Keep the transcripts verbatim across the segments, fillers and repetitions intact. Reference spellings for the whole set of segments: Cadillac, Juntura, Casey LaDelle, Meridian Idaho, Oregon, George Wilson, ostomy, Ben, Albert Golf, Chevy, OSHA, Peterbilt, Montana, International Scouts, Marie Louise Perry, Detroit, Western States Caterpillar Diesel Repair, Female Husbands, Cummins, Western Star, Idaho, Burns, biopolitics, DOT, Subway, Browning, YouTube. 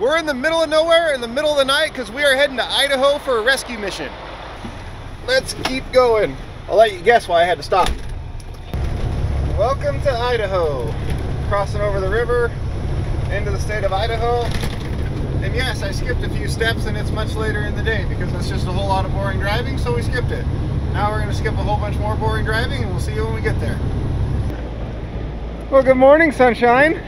We're in the middle of nowhere, in the middle of the night, because we are heading to Idaho for a rescue mission. Let's keep going. I'll let you guess why I had to stop. Welcome to Idaho. Crossing over the river into the state of Idaho. And yes, I skipped a few steps, and it's much later in the day because it's just a whole lot of boring driving, so we skipped it. Now we're gonna skip a whole bunch more boring driving, and we'll see you when we get there. Well, good morning, sunshine.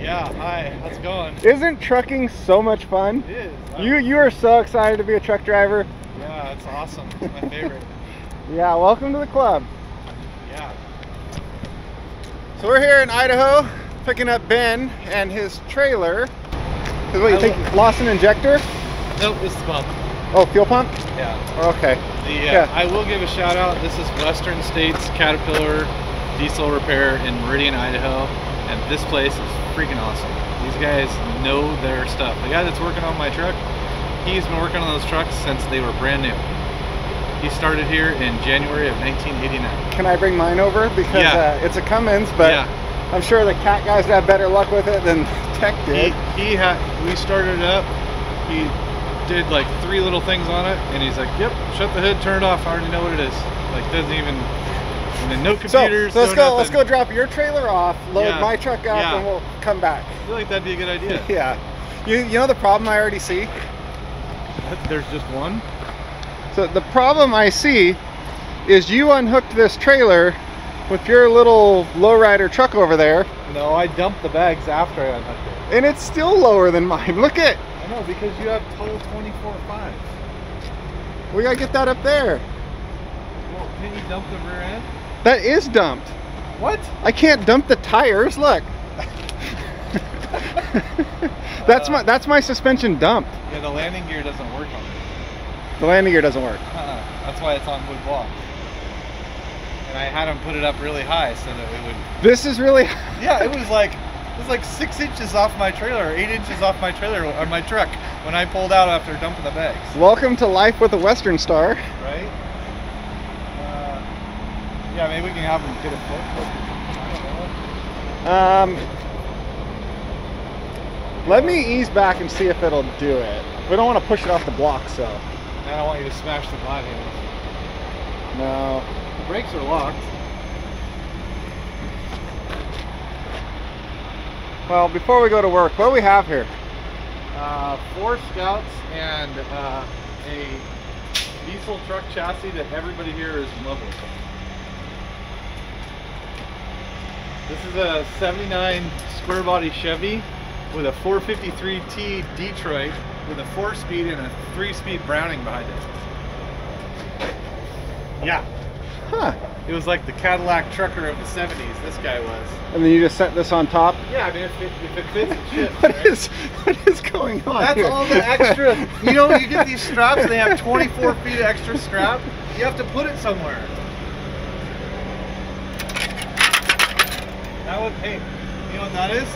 Yeah, hi, how's it going? Isn't trucking so much fun? It is. I you, you are so excited to be a truck driver. Yeah, it's awesome. It's my favorite. Yeah, welcome to the club. Yeah. So we're here in Idaho, picking up Ben and his trailer. Is what you I think, love... lost an injector? Nope, it's the pump. Oh, fuel pump? Yeah. Oh, okay. The, uh, yeah. I will give a shout out. This is Western States Caterpillar Diesel Repair in Meridian, Idaho. And this place is freaking awesome. These guys know their stuff. The guy that's working on my truck, he's been working on those trucks since they were brand new. He started here in January of nineteen eighty-nine. Can I bring mine over? Because yeah. uh, it's a Cummins, but yeah. I'm sure the cat guys have better luck with it than Tech did. He, he had, we started it up, he did like three little things on it, and he's like, yep, shut the hood, turn it off, I already know what it is. Like, doesn't even... And then no computers. So, so let's no go. Nothing. Let's go drop your trailer off, load yeah. my truck up, yeah. and we'll come back. I feel like that'd be a good idea. Yeah. You you know the problem I already see? There's just one. So the problem I see is you unhooked this trailer with your little lowrider truck over there. No, I dumped the bags after I unhooked it. And it's still lower than mine. Look at. I know, because you have total twenty-four point five. We gotta get that up there. Well, can you dump the rear end? That is dumped. What? I can't dump the tires. Look. that's uh, my that's my suspension dumped. Yeah, the landing gear doesn't work on it. The landing gear doesn't work. Uh-uh. That's why it's on wood blocks. And I had them put it up really high so that it would. This is really. Yeah, it was like it was like six inches off my trailer, or eight inches off my trailer on my truck when I pulled out after dumping the bags. Welcome to life with a Western Star. Right. Yeah, maybe we can have them get a foot. Um, let me ease back and see if it'll do it. We don't want to push it off the block, so. And I don't want you to smash the body. No. The brakes are locked. Well, before we go to work, what do we have here? Uh, four Scouts and uh, a diesel truck chassis that everybody here is in love with. This is a seventy-nine square body Chevy with a four fifty-three T Detroit with a four speed and a three speed Browning behind it. Yeah. Huh. It was like the Cadillac trucker of the seventies, this guy was. And then you just set this on top? Yeah, I mean, if it, if it fits, it fits. What, right? is, what is going on That's here? All the extra. You know, you get these straps and they have twenty-four feet of extra strap. You have to put it somewhere. That was, hey, you know what that is?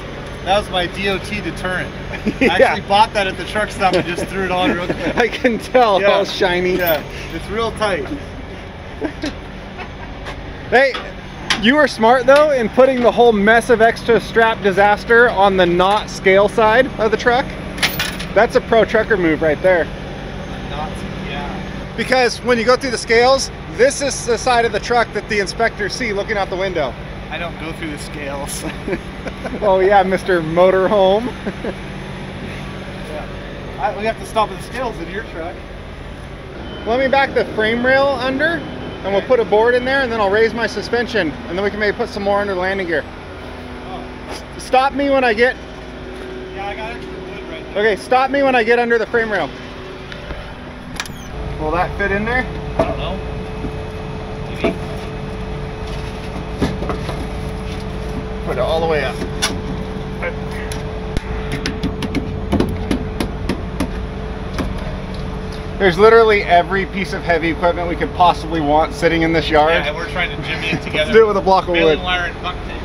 That was my D O T deterrent. Yeah. I actually bought that at the truck stop and just threw it on real quick. I can tell, yeah. All shiny. Yeah, it's real tight. Hey, you were smart though in putting the whole mess of extra strap disaster on the not scale side of the truck. That's a pro trucker move right there. Not, yeah. Because when you go through the scales, this is the side of the truck that the inspectors see looking out the window. I don't go through the scales. Oh yeah, Mister Motorhome. Yeah. I, we have to stop at the scales in your truck. Let me back the frame rail under, and we'll put a board in there, and then I'll raise my suspension, and then we can maybe put some more under the landing gear. Oh. Stop me when I get... Yeah, I got extra wood right there. Okay, stop me when I get under the frame rail. Will that fit in there? I don't know. Put it all the way up. There's literally every piece of heavy equipment we could possibly want sitting in this yard. Yeah, and we're trying to jimmy it together. Let's do it with a block of Baling wood. Wire and buck tape.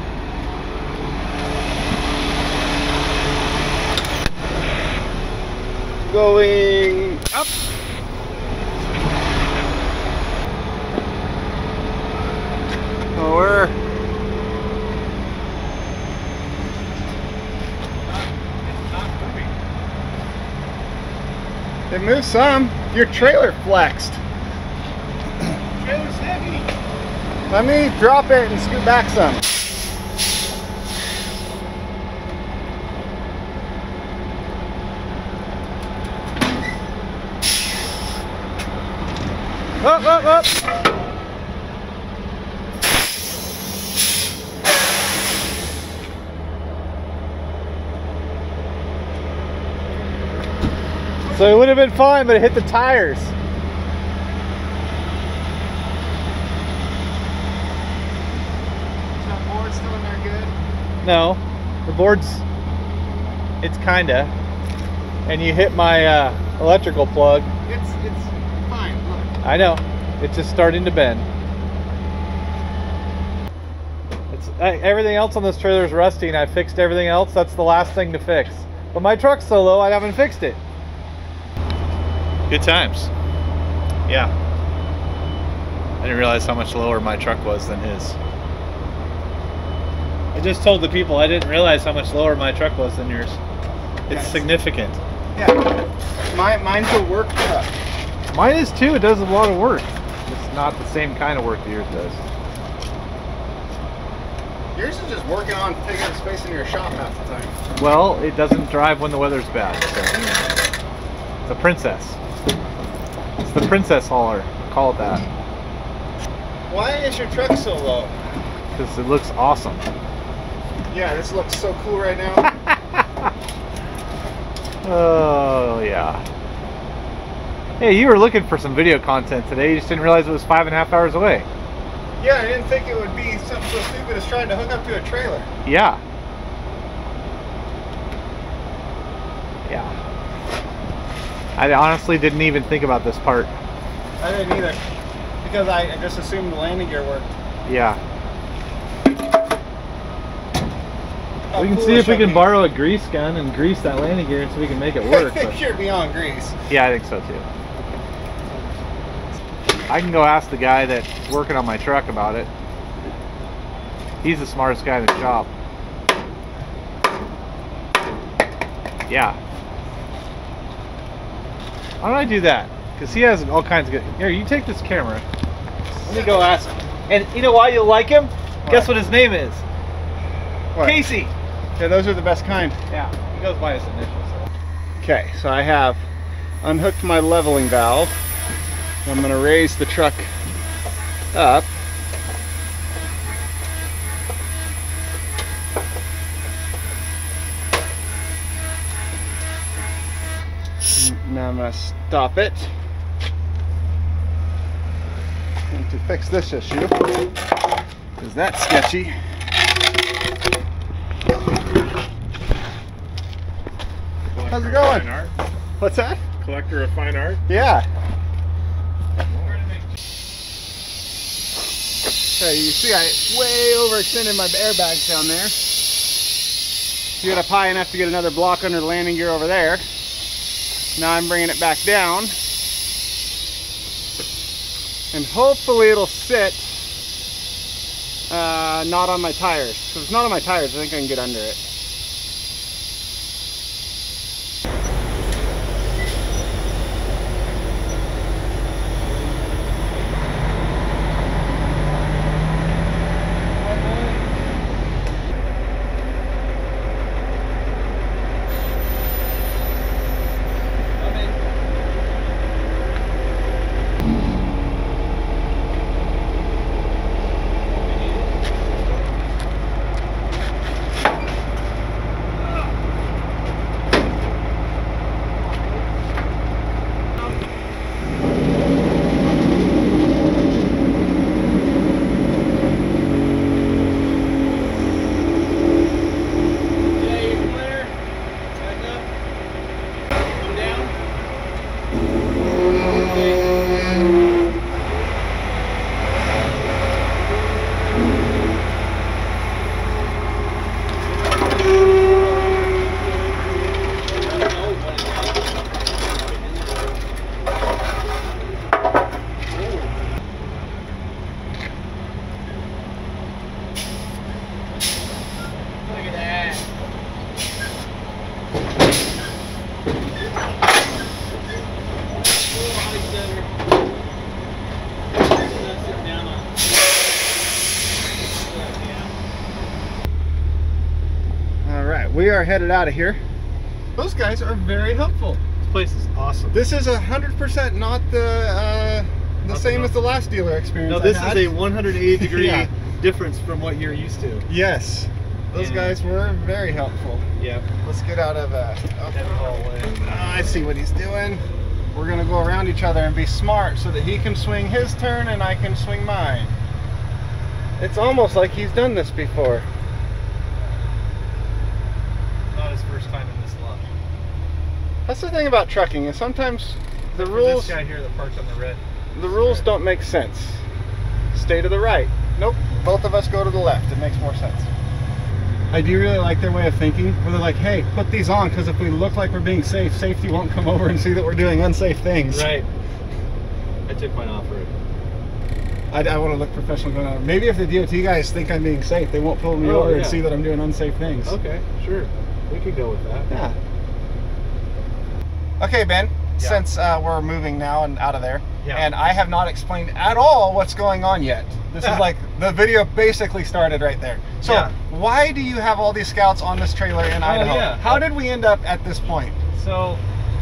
Going up. So we're It moved some. Your trailer flexed. Trailer's heavy. Let me drop it and scoot back some. Up, up, up. So it would have been fine, but it hit the tires. Is that board still in there good? No. The board's... It's kinda. And you hit my uh, electrical plug. It's, it's fine, look. I know. It's just starting to bend. It's uh, everything else on this trailer is rusty, and I fixed everything else. That's the last thing to fix. But my truck's so low, I haven't fixed it. Good times. Yeah. I didn't realize how much lower my truck was than his. I just told the people I didn't realize how much lower my truck was than yours. It's yes. Significant. Yeah. My, mine's a work truck. Mine is too. It does a lot of work. It's not the same kind of work that yours does. Yours is just working on picking up space in your shop half the time. Well, it doesn't drive when the weather's bad. So. It's a princess. The princess hauler, call it that. Why is your truck so low? Because it looks awesome. Yeah, this looks so cool right now. Oh, yeah. Hey, you were looking for some video content today. You just didn't realize it was five and a half hours away. Yeah, I didn't think it would be something so stupid as trying to hook up to a trailer. Yeah. Yeah. I honestly didn't even think about this part. I didn't either, because I just assumed the landing gear worked. Yeah. How we can cool see if we can borrow a grease gun and grease that landing gear so we can make it work. I think you're beyond grease. Yeah, I think so too. I can go ask the guy that's working on my truck about it. He's the smartest guy in the shop. Yeah. Why don't I do that? Because he has all kinds of good... Here, you take this camera. Let me go ask him. And you know why you'll like him? What? Guess what his name is? What? Casey. Yeah, those are the best kind. Yeah, he goes by his initials. Okay, so I have unhooked my leveling valve. I'm going to raise the truck up. Now I'm going to stop it. And to fix this issue, because that's sketchy. Collector How's it going? Fine art. What's that? Collector of fine art? Yeah. So you see, I way overextended my airbags down there. You got up high enough to get another block under the landing gear over there. Now I'm bringing it back down, and hopefully it'll sit uh, not on my tires. If it's not on my tires, I think I can get under it. are headed out of here. Those guys are very helpful. This place is awesome. This is one hundred percent not the uh, the not same the as the last dealer experience. No, this is a one hundred eighty degree yeah. difference from what you're used to. Yes. Those yeah. guys were very helpful. Yep. Let's get out of uh, that hallway. I see what he's doing. We're going to go around each other and be smart so that he can swing his turn and I can swing mine. It's almost like he's done this before. Not his first time in this lot. That's the thing about trucking, is sometimes the rules... This guy here that parked on the red. The rules red. don't make sense. Stay to the right. Nope. Both of us go to the left. It makes more sense. I do really like their way of thinking, where they're like, hey, put these on, because if we look like we're being safe, safety won't come over and see that we're doing unsafe things. Right. I took mine off road. I, I want to look professional going on. Maybe if the D O T guys think I'm being safe, they won't pull me oh, over yeah. and see that I'm doing unsafe things. Okay, sure. We could go with that. Yeah. Okay, Ben, yeah. since uh, we're moving now and out of there, yeah. and I have not explained at all what's going on yet. This is like, the video basically started right there. So yeah. why do you have all these scouts on this trailer in Idaho? Uh, yeah. How did we end up at this point? So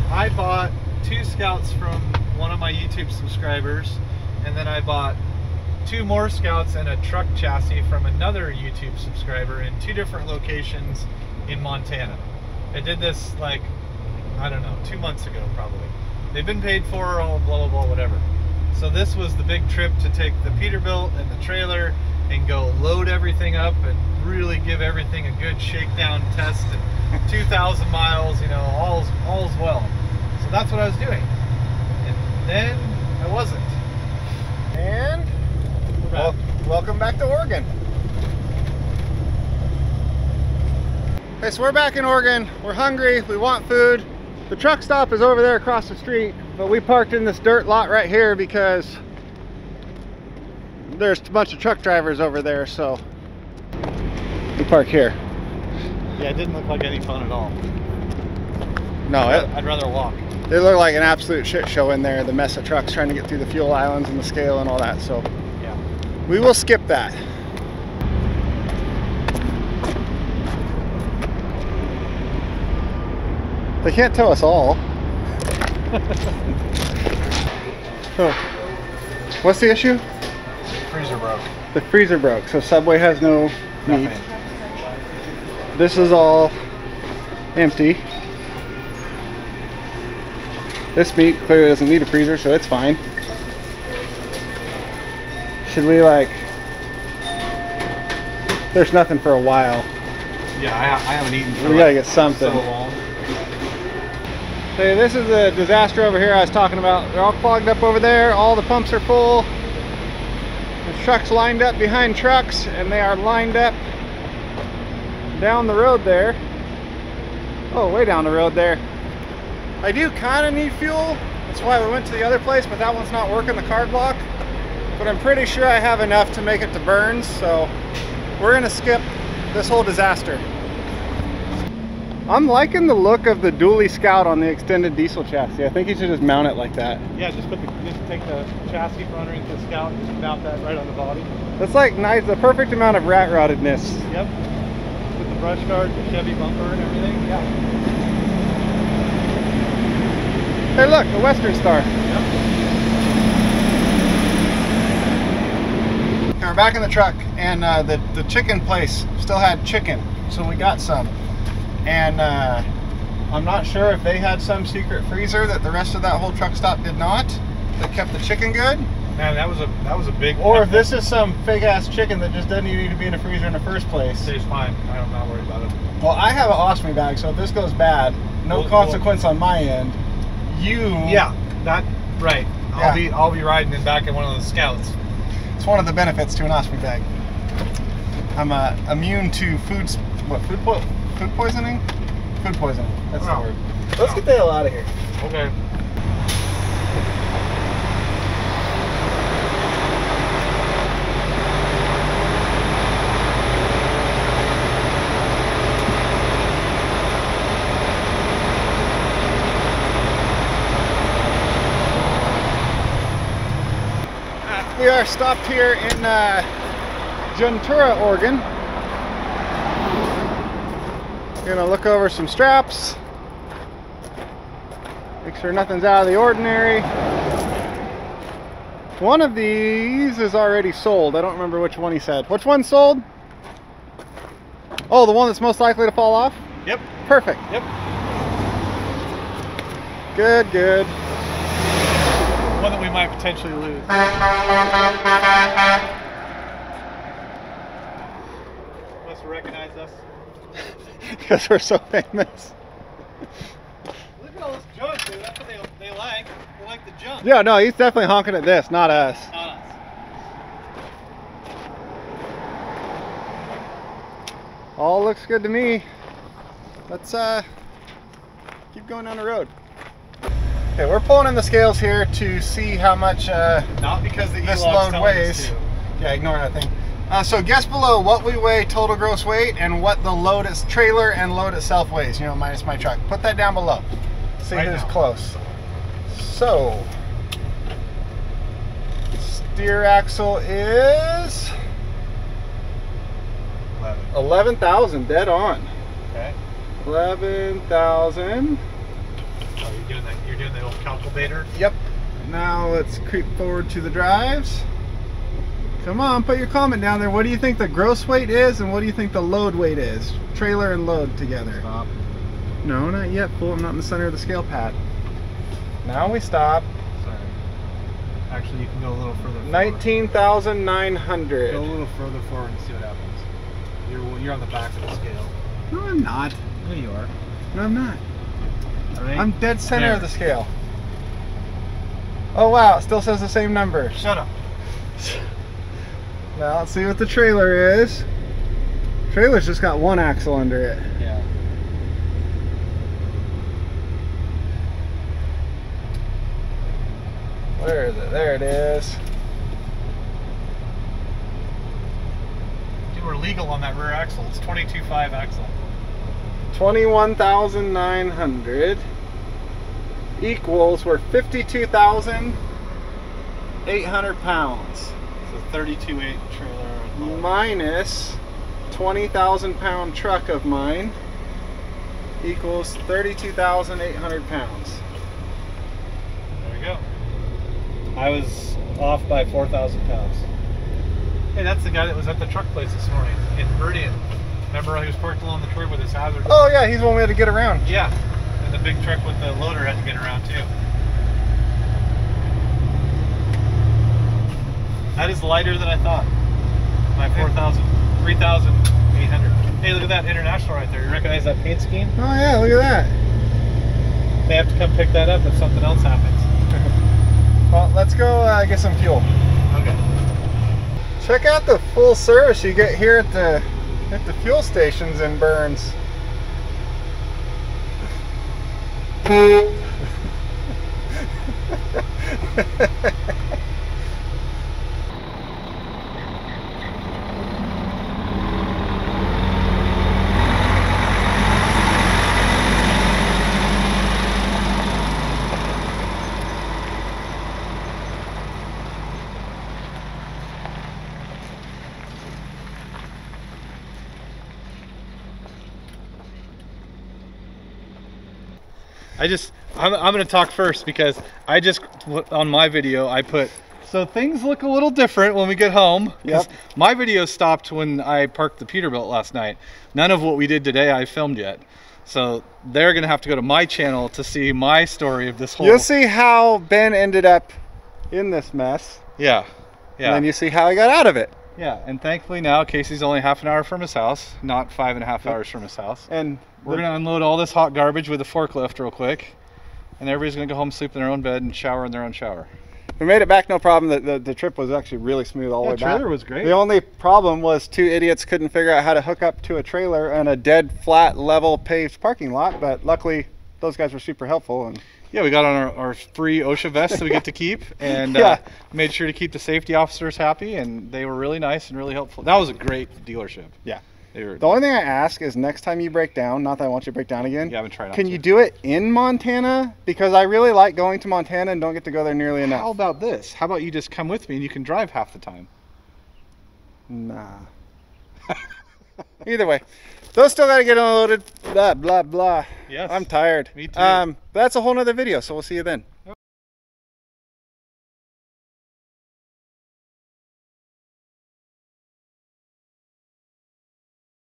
I bought two scouts from one of my YouTube subscribers, and then I bought two more scouts and a truck chassis from another YouTube subscriber in two different locations in Montana. I did this like, I don't know, two months ago probably. They've been paid for, blah, blah, blah, whatever. So this was the big trip to take the Peterbilt and the trailer and go load everything up and really give everything a good shakedown test and two thousand miles, you know, all's, all's well. So that's what I was doing. And then I wasn't. And well, welcome back to Oregon. Okay, so we're back in Oregon. We're hungry, we want food. The truck stop is over there across the street, but we parked in this dirt lot right here because there's a bunch of truck drivers over there, so we park here. Yeah, it didn't look like any fun at all. No, I'd, it, I'd rather walk. It looked like an absolute shit show in there, the mess of trucks trying to get through the fuel islands and the scale and all that, so yeah, we will skip that. They can't tow us all. So, what's the issue? The freezer broke. The freezer broke, so Subway has no meat. Nothing. This is all empty. This meat clearly doesn't need a freezer, so it's fine. Should we like... There's nothing for a while. Yeah, I, I haven't eaten for We like, gotta get something. So long. Hey, this is the disaster over here I was talking about. They're all clogged up over there. All the pumps are full. There's trucks lined up behind trucks, and they are lined up down the road there. Oh, way down the road there. I do kind of need fuel. That's why we went to the other place, but that one's not working, the card block. But I'm pretty sure I have enough to make it to Burns, so we're going to skip this whole disaster. I'm liking the look of the dually Scout on the extended diesel chassis. I think you should just mount it like that. Yeah, just put the, just take the chassis front underneath the Scout and just mount that right on the body. That's like nice, the perfect amount of rat rottedness. Yep. With the brush guard, the Chevy bumper and everything, yeah. Hey look, the Western Star. Yep. Okay, we're back in the truck, and uh, the, the chicken place still had chicken, so we got some. And uh, I'm not sure if they had some secret freezer that the rest of that whole truck stop did not, that kept the chicken good. Man, that was a that was a big. Or if this is some fake ass chicken that just doesn't even need to be in a freezer in the first place. It's fine. I'm not worried about it. Well, I have an ostomy bag, so if this goes bad, no we'll, consequence we'll, on my end. You. Yeah. That right. I'll yeah. be I'll be riding in back in one of those Scouts. It's one of the benefits to an ostomy bag. I'm uh, immune to food. What food? What? Food poisoning? Food poisoning. That's wow. the word. Let's wow. get the hell out of here. Okay. We are stopped here in uh, Juntura, Oregon. Gonna look over some straps, make sure nothing's out of the ordinary. One of these is already sold. I don't remember which one he said. Which one sold? Oh, the one that's most likely to fall off? Yep. Perfect. Yep. Good, good. One that we might potentially lose. Must recognize us. Because we're so famous. Look at all this junk, dude. That's what they, they like. They like the junk. Yeah, no, he's definitely honking at this, not us. Not us. All looks good to me. Let's uh, keep going down the road. Okay, we're pulling in the scales here to see how much uh, Not because the this load weighs. Yeah, ignore that thing. Uh, so guess below what we weigh total gross weight and what the load is, trailer and load itself weighs, you know, minus my truck. Put that down below. See right who's now. Close. So, steer axle is... eleven thousand, dead on. Okay. eleven thousand. Oh, you're doing, the, you're doing the old calculator? Yep. Now let's creep forward to the drives. Come on, put your comment down there. What do you think the gross weight is and what do you think the load weight is? Trailer and load together. Stop. No, not yet, fool. I'm not in the center of the scale pad. Now we stop. Sorry. Actually, you can go a little further forward. nineteen thousand nine hundred. Go a little further forward and see what happens. You're, you're on the back of the scale. No, I'm not. No, you are. No, I'm not. Right. I'm dead center there. Of the scale. Oh, wow. It still says the same number. Shut up. Now, let's see what the trailer is. Trailer's just got one axle under it. Yeah. Where is it? There it is. We're legal on that rear axle. It's twenty-two point five axle. twenty-one thousand nine hundred equals, we're fifty-two thousand eight hundred pounds. So thirty-two point eight trailer. Minus twenty thousand pound truck of mine equals thirty-two thousand eight hundred pounds. There we go. I was off by four thousand pounds. Hey, that's the guy that was at the truck place this morning in Meridian. Remember how he was parked along the curb with his hazard? Oh yeah, he's the one we had to get around. Yeah, and the big truck with the loader had to get around too. That is lighter than I thought. My four thousand, three thousand eight hundred. Hey, look at that International right there. You recognize that paint scheme? Oh yeah, look at that. They have to come pick that up if something else happens. Well, let's go uh, get some fuel. Okay. Check out the full service you get here at the at the fuel stations in Burns. I just, I'm, I'm going to talk first because I just, on my video, I put, so things look a little different when we get home. Yep. My video stopped when I parked the Peterbilt last night. None of what we did today I filmed yet. So they're going to have to go to my channel to see my story of this whole. You'll see how Ben ended up in this mess. Yeah. Yeah. And then you see how I got out of it. Yeah. And thankfully now Casey's only half an hour from his house, not five and a half yep. hours from his house. And we're going to unload all this hot garbage with a forklift real quick, and everybody's going to go home, sleep in their own bed, and shower in their own shower. We made it back, no problem. The, the, the trip was actually really smooth all the yeah, way back. The trailer was great. The only problem was two idiots couldn't figure out how to hook up to a trailer on a dead, flat, level, paved parking lot, but luckily those guys were super helpful. And yeah, we got on our, our free OSHA vest that we get to keep, and yeah. uh, made sure to keep the safety officers happy, and they were really nice and really helpful. That was a great dealership. Yeah. The only thing I ask is next time you break down, not that I want you to break down again, yeah, tried can to. you do it in Montana? Because I really like going to Montana and don't get to go there nearly enough. How about this? How about you just come with me and you can drive half the time? Nah. Either way, those still got to get unloaded. blah blah blah. Yes, I'm tired. Me too. Um that's a whole nother video, so we'll see you then.